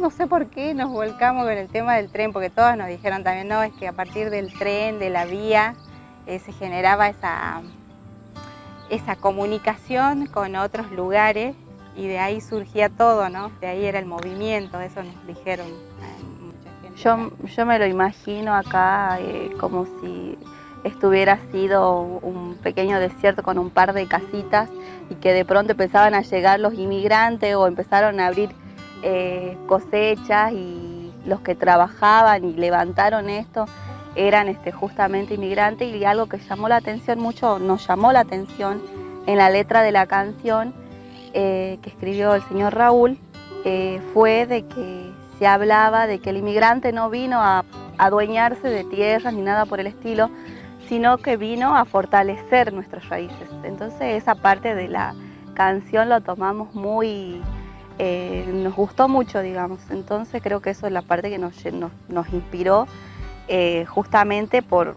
no sé por qué nos volcamos con el tema del tren, porque todos nos dijeron también, no, es que a partir del tren, de la vía, se generaba esa comunicación con otros lugares y de ahí surgía todo, ¿no? De ahí era el movimiento, eso nos dijeron mucha gente. Yo me lo imagino acá como si estuviera sido un pequeño desierto con un par de casitas y que de pronto empezaban a llegar los inmigrantes o empezaron a abrir cosechas, y los que trabajaban y levantaron esto eran justamente inmigrantes. Y algo que llamó la atención mucho, nos llamó la atención en la letra de la canción que escribió el señor Raúl, fue de que se hablaba de que el inmigrante no vino a adueñarse de tierras ni nada por el estilo, sino que vino a fortalecer nuestras raíces. Entonces esa parte de la canción lo tomamos muy, nos gustó mucho, digamos. Entonces creo que eso es la parte que nos inspiró, justamente por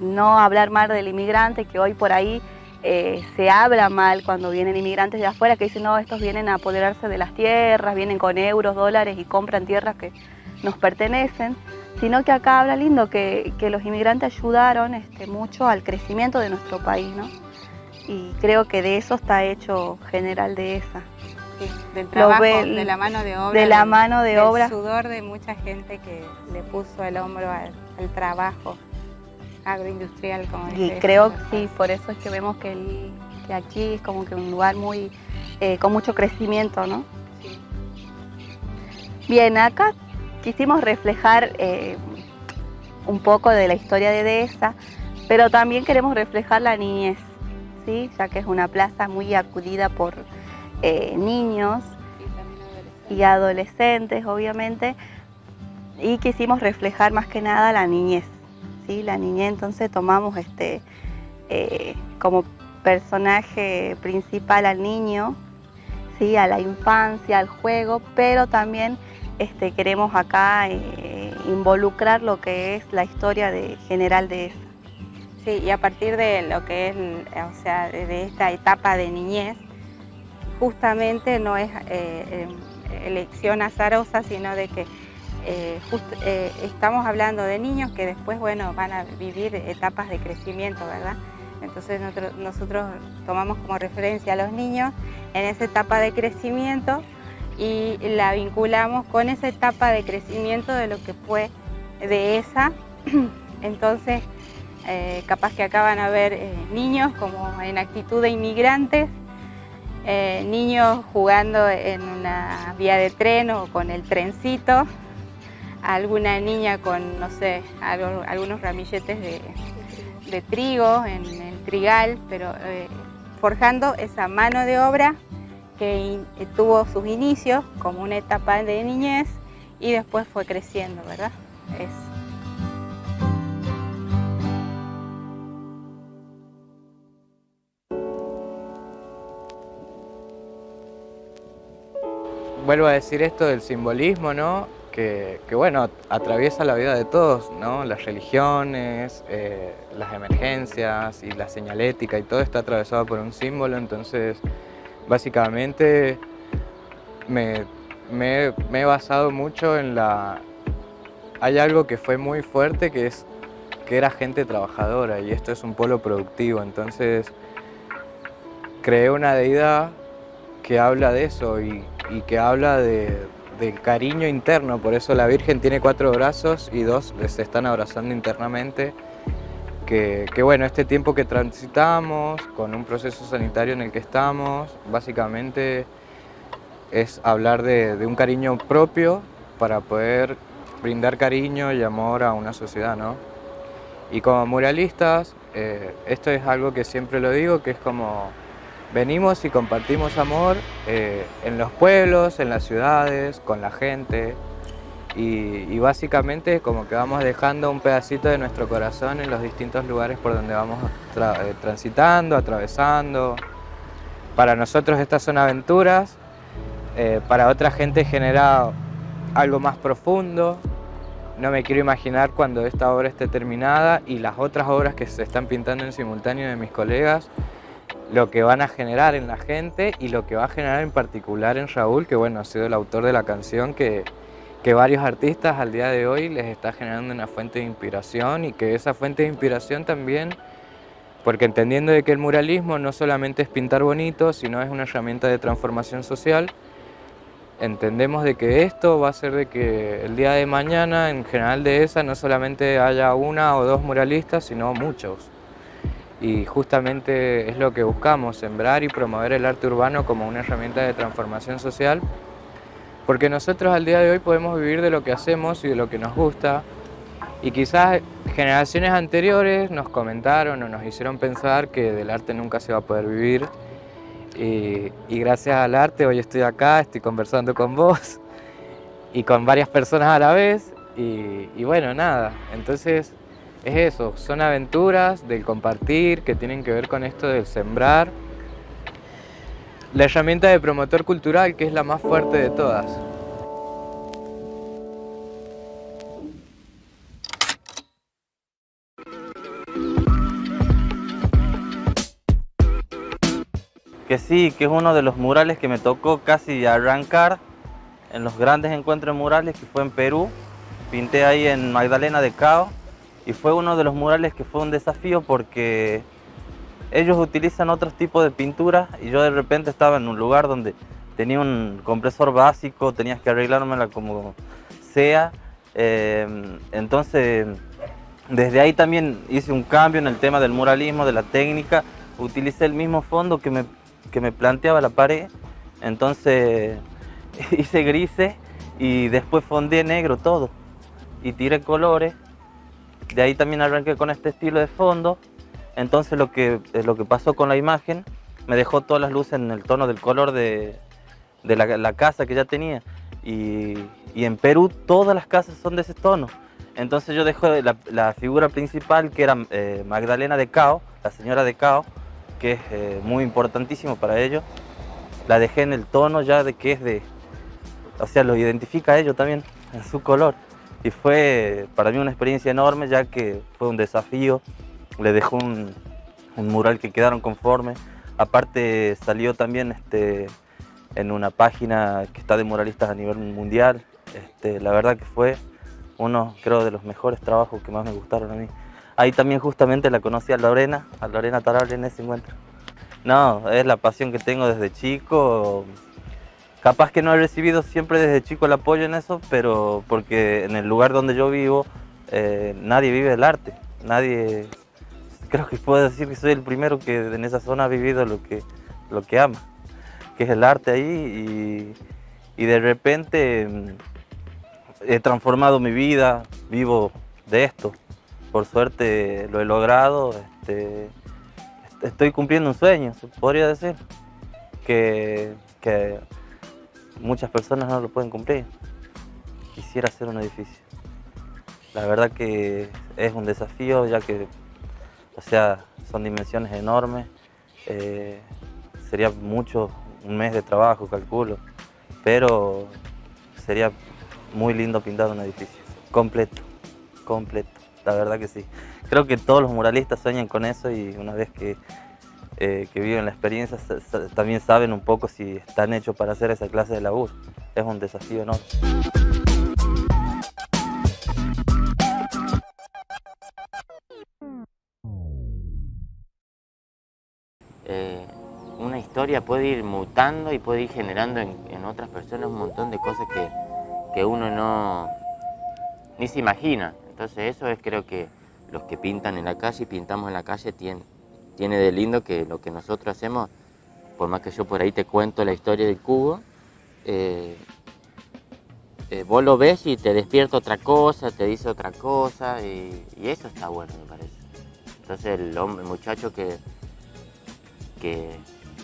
no hablar mal del inmigrante, que hoy por ahí se habla mal cuando vienen inmigrantes de afuera, que dicen, no, estos vienen a apoderarse de las tierras, vienen con euros, dólares y compran tierras que nos pertenecen. Sino que acá habla lindo que los inmigrantes ayudaron mucho al crecimiento de nuestro país, ¿no? Y creo que de eso está hecho General Deheza. Sí, del trabajo, de la mano de obra. De la mano de obra. Del sudor de mucha gente que le puso el hombro al trabajo agroindustrial. Como y creo que sí, por eso es que vemos que aquí es como que un lugar muy con mucho crecimiento, ¿no? Sí. Bien, acá quisimos reflejar un poco de la historia de Deheza, pero también queremos reflejar la niñez, ¿sí? Ya que es una plaza muy acudida por niños y adolescentes, obviamente, y quisimos reflejar más que nada la niñez, ¿sí? La niñez, entonces tomamos como personaje principal al niño, ¿sí? A la infancia, al juego, pero también queremos acá involucrar lo que es la historia de General Deheza. Sí, y a partir de lo que es, o sea, de esta etapa de niñez, justamente no es elección azarosa, sino de que estamos hablando de niños que después, bueno, van a vivir etapas de crecimiento, ¿verdad? Entonces nosotros tomamos como referencia a los niños en esa etapa de crecimiento y la vinculamos con esa etapa de crecimiento de lo que fue Deheza. Entonces capaz que acá van a ver niños como en actitud de inmigrantes, niños jugando en una vía de tren o con el trencito, alguna niña con, no sé, algunos ramilletes de trigo en el trigal, pero forjando esa mano de obra que tuvo sus inicios como una etapa de niñez y después fue creciendo, ¿verdad? Eso. Vuelvo a decir esto del simbolismo, ¿no? Que bueno, atraviesa la vida de todos, ¿no? Las religiones, las emergencias y la señalética y todo está atravesado por un símbolo, entonces básicamente me he basado mucho en la... Hay algo que fue muy fuerte, que era gente trabajadora, y esto es un polo productivo, entonces creé una deidad que habla de eso y que habla del cariño interno. Por eso la Virgen tiene 4 brazos y 2 se están abrazando internamente. Que bueno, este tiempo que transitamos, con un proceso sanitario en el que estamos, básicamente es hablar de un cariño propio para poder brindar cariño y amor a una sociedad, ¿no? Y como muralistas, esto es algo que siempre lo digo, que es como venimos y compartimos amor en los pueblos, en las ciudades, con la gente. Y básicamente como que vamos dejando un pedacito de nuestro corazón en los distintos lugares por donde vamos transitando, atravesando. Para nosotros estas son aventuras, para otra gente genera algo más profundo. No me quiero imaginar cuando esta obra esté terminada y las otras obras que se están pintando en simultáneo de mis colegas, lo que van a generar en la gente y lo que va a generar en particular en Raúl, que bueno, ha sido el autor de la canción que varios artistas al día de hoy les está generando una fuente de inspiración, y que esa fuente de inspiración también, porque entendiendo de que el muralismo no solamente es pintar bonito, sino es una herramienta de transformación social, entendemos de que esto va a hacer de que el día de mañana en General Deheza no solamente haya una o dos muralistas, sino muchos. Y justamente es lo que buscamos, sembrar y promover el arte urbano como una herramienta de transformación social, porque nosotros al día de hoy podemos vivir de lo que hacemos y de lo que nos gusta, y quizás generaciones anteriores nos comentaron o nos hicieron pensar que del arte nunca se va a poder vivir, y gracias al arte hoy estoy acá, estoy conversando con vos y con varias personas a la vez, y bueno, nada, entonces es eso, son aventuras del compartir que tienen que ver con esto del sembrar, la herramienta de promotor cultural que es la más fuerte de todas. Que sí, que es uno de los murales que me tocó casi arrancar en los grandes encuentros murales, que fue en Perú, pinté ahí en Magdalena de Cao, y fue uno de los murales que fue un desafío porque ellos utilizan otros tipos de pinturas y yo de repente estaba en un lugar donde tenía un compresor básico, tenías que arreglármela como sea, entonces desde ahí también hice un cambio en el tema del muralismo, de la técnica, utilicé el mismo fondo que me planteaba la pared, entonces hice grises y después fondé negro todo y tiré colores, de ahí también arranqué con este estilo de fondo, entonces lo que pasó con la imagen, me dejó todas las luces en el tono del color de la casa que ya tenía, y en Perú todas las casas son de ese tono, entonces yo dejé la figura principal que era Magdalena de Cao, la señora de Cao, que es muy importantísimo para ellos, la dejé en el tono ya de que es de... O sea, lo identifica a ellos también, en su color. Y fue para mí una experiencia enorme, ya que fue un desafío, le dejó un mural que quedaron conformes. Aparte salió también en una página que está de muralistas a nivel mundial. La verdad que fue uno, creo, de los mejores trabajos que más me gustaron a mí. Ahí también justamente la conocí a Lorena Tarabela en ese encuentro. No, es la pasión que tengo desde chico. Capaz que no he recibido siempre desde chico el apoyo en eso, pero porque en el lugar donde yo vivo nadie vive del arte. Nadie, creo que puedo decir que soy el primero que en esa zona ha vivido lo que ama, que es el arte ahí, y de repente he transformado mi vida, vivo de esto. Por suerte lo he logrado, estoy cumpliendo un sueño, se podría decir, que muchas personas no lo pueden cumplir. Quisiera hacer un edificio. La verdad que es un desafío, ya que, o sea, son dimensiones enormes, sería mucho, un mes de trabajo, calculo, pero sería muy lindo pintar un edificio, completo. La verdad que sí. Creo que todos los muralistas sueñan con eso, y una vez que viven la experiencia también saben un poco si están hechos para hacer esa clase de labor. Es un desafío enorme. Una historia puede ir mutando y puede ir generando en otras personas un montón de cosas que uno no ni se imagina. Entonces eso es, creo que los que pintan en la calle y pintamos en la calle tiene de lindo que lo que nosotros hacemos, por más que yo por ahí te cuento la historia del cubo, vos lo ves y te despierta otra cosa, te dice otra cosa, y eso está bueno, me parece. Entonces el muchacho que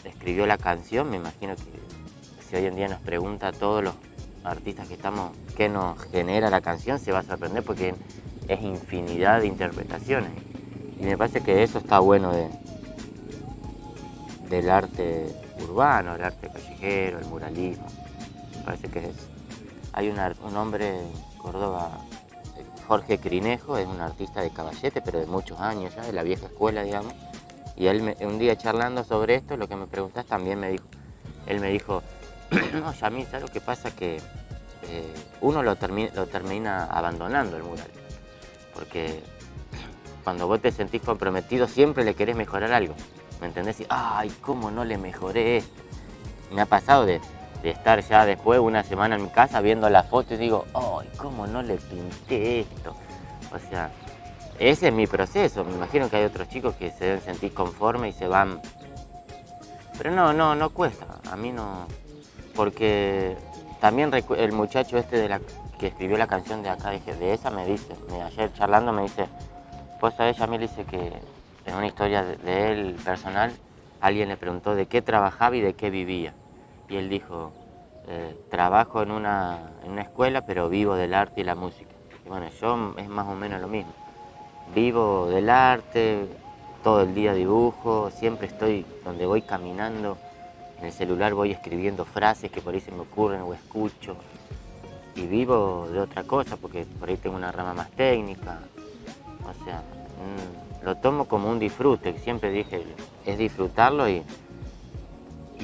escribió la canción, me imagino que si hoy en día nos pregunta a todos los artistas que estamos, que nos genera la canción, se va a sorprender porque es infinidad de interpretaciones, y me parece que eso está bueno del arte urbano, el arte callejero, el muralismo. Me parece que es eso. Hay un hombre en Córdoba, Jorge Cirinejo, es un artista de caballete, pero de muchos años ya, de la vieja escuela, digamos, Y él un día charlando sobre esto, lo que me preguntás también me dijo. Él me dijo, no, ya a mí, ¿sabes lo que pasa? Que uno lo termina abandonando el mural. Porque cuando vos te sentís comprometido siempre le querés mejorar algo. ¿Me entendés? Y, ay, ¿cómo no le mejoré esto? Me ha pasado de estar ya después una semana en mi casa viendo la foto y digo, ay, ¿cómo no le pinté esto? O sea, ese es mi proceso. Me imagino que hay otros chicos que se deben sentir conformes y se van. Pero no cuesta. A mí no. Porque también el muchacho este que escribió la canción de acá, de esa, me dice, ayer charlando me dice, vos sabés, Yamil, dice que en una historia de él personal, alguien le preguntó de qué trabajaba y de qué vivía. Y él dijo, trabajo en una escuela, pero vivo del arte y la música. Y bueno, yo es más o menos lo mismo. Vivo del arte, todo el día dibujo, siempre estoy donde voy caminando, en el celular voy escribiendo frases que por ahí se me ocurren o escucho. Y vivo de otra cosa, porque por ahí tengo una rama más técnica. O sea, lo tomo como un disfrute, siempre dije, es disfrutarlo y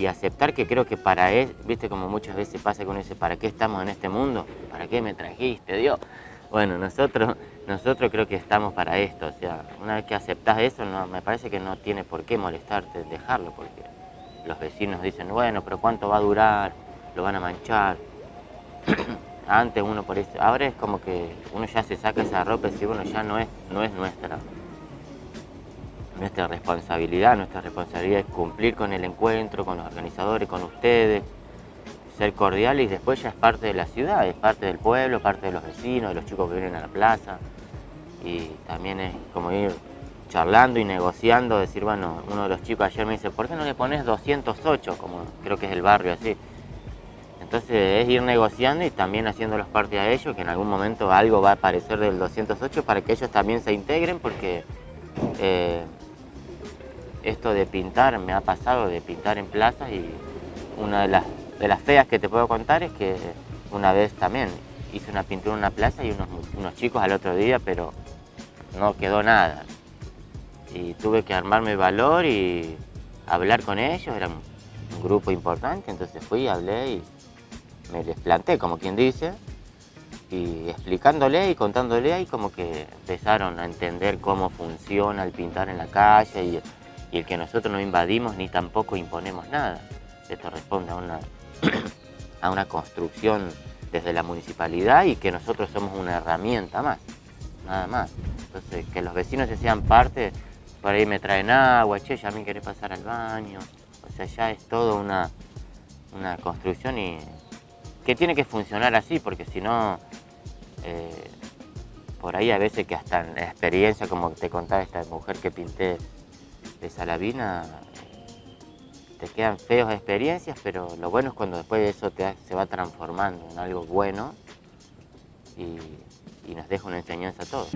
aceptar que creo que para él, viste como muchas veces pasa que uno dice, ¿para qué estamos en este mundo? ¿Para qué me trajiste, Dios? Bueno, nosotros creo que estamos para esto, o sea, una vez que aceptás eso, no, me parece que no tiene por qué molestarte dejarlo, porque los vecinos dicen, bueno, pero ¿cuánto va a durar? ¿Lo van a manchar? Antes uno por eso, ahora es como que uno ya se saca esa ropa y dice, bueno, ya no es nuestra responsabilidad. Nuestra responsabilidad es cumplir con el encuentro, con los organizadores, con ustedes, ser cordial, y después ya es parte de la ciudad, es parte del pueblo, parte de los vecinos, de los chicos que vienen a la plaza, y también es como ir charlando y negociando, decir, bueno, uno de los chicos ayer me dice, ¿por qué no le pones 208? Como creo que es el barrio así. Entonces es ir negociando y también haciéndolos parte a ellos, que en algún momento algo va a aparecer del 208 para que ellos también se integren, porque esto de pintar, me ha pasado de pintar en plazas, y una de las feas que te puedo contar es que una vez también hice una pintura en una plaza y unos chicos al otro día, pero no quedó nada. Y tuve que armarme valor y hablar con ellos, era un grupo importante, entonces fui, hablé y me les planté, como quien dice, y explicándole y contándole ahí como que empezaron a entender cómo funciona el pintar en la calle, y el que nosotros no invadimos ni tampoco imponemos nada. Esto responde a una construcción desde la municipalidad, y que nosotros somos una herramienta más, nada más. Entonces que los vecinos se sean parte, por ahí me traen agua, che, ya me querés pasar al baño, o sea, ya es toda una construcción y que tiene que funcionar así, porque si no, por ahí a veces que hasta en la experiencia, como te contaba esta mujer que pinté de Salavina, te quedan feos experiencias, pero lo bueno es cuando después de eso se va transformando en algo bueno y nos deja una enseñanza a todos.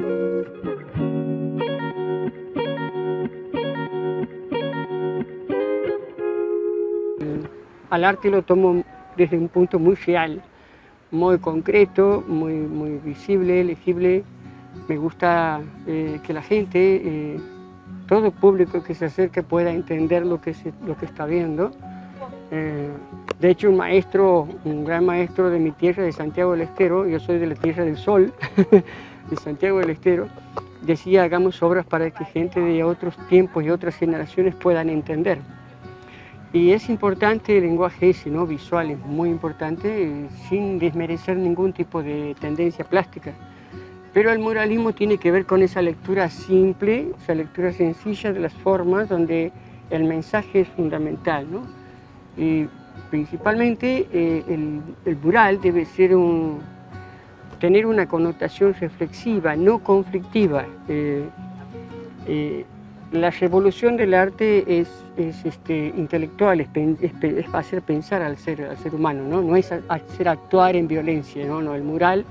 Al arte lo tomo desde un punto muy real, muy concreto, muy visible, legible. Me gusta que la gente, todo público que se acerque, pueda entender lo que está viendo. De hecho, un gran maestro de mi tierra, de Santiago del Estero, yo soy de la Tierra del Sol, de Santiago del Estero, decía, hagamos obras para que gente de otros tiempos y otras generaciones puedan entender. Y es importante el lenguaje ese, ¿no? Visual, es muy importante, sin desmerecer ningún tipo de tendencia plástica. Pero el muralismo tiene que ver con esa lectura simple, esa lectura sencilla de las formas, donde el mensaje es fundamental, ¿no? Y principalmente el mural debe ser tener una connotación reflexiva, no conflictiva. La revolución del arte es intelectual, es hacer pensar al ser humano, ¿no? No es hacer actuar en violencia, ¿no? No, el mural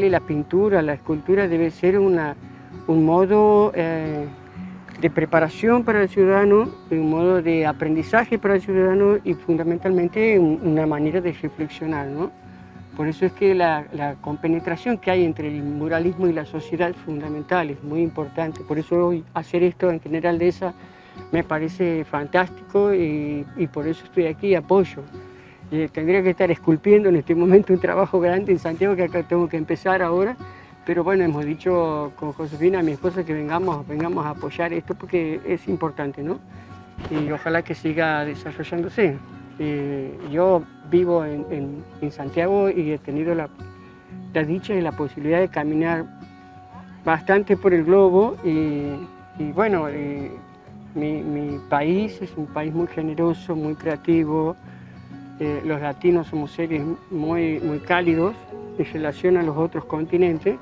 y la pintura, la escultura debe ser un modo de preparación para el ciudadano, un modo de aprendizaje para el ciudadano, y fundamentalmente una manera de reflexionar, ¿no? Por eso es que la compenetración que hay entre el muralismo y la sociedad es fundamental, es muy importante. Por eso hoy hacer esto en General Deheza me parece fantástico y por eso estoy aquí, apoyo. Tendría que estar esculpiendo en este momento un trabajo grande en Santiago, que acá tengo que empezar ahora, pero bueno, hemos dicho con Josefina, mi esposa, que vengamos a apoyar esto porque es importante, ¿no? Y ojalá que siga desarrollándose. Yo vivo en Santiago y he tenido la dicha y la posibilidad de caminar bastante por el globo y bueno, mi país es un país muy generoso, muy creativo. Los latinos somos seres muy, muy cálidos en relación a los otros continentes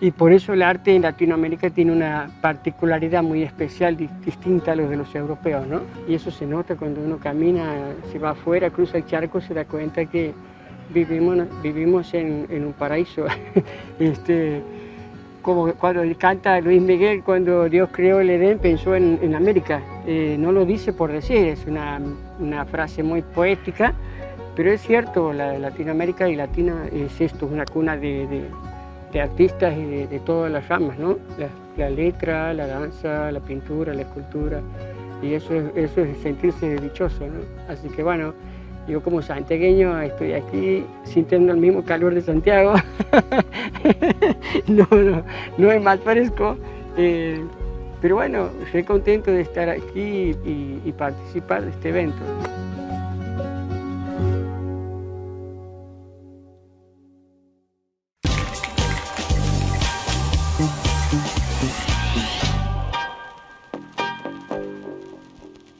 y por eso el arte en Latinoamérica tiene una particularidad muy especial, distinta a los de los europeos, ¿no? Y eso se nota cuando uno camina, se va afuera, cruza el charco, se da cuenta que vivimos en un paraíso. Como cuando canta Luis Miguel, cuando Dios creó el Edén pensó en América. No lo dice por decir, es una frase muy poética, pero es cierto, la Latinoamérica y Latina es esto, una cuna de artistas y de todas las ramas, ¿no? La letra, la danza, la pintura, la escultura, y eso es sentirse dichoso, ¿no? Así que bueno, yo como santiagueño estoy aquí sintiendo el mismo calor de Santiago, no es más fresco, pero bueno, estoy contento de estar aquí y participar de este evento.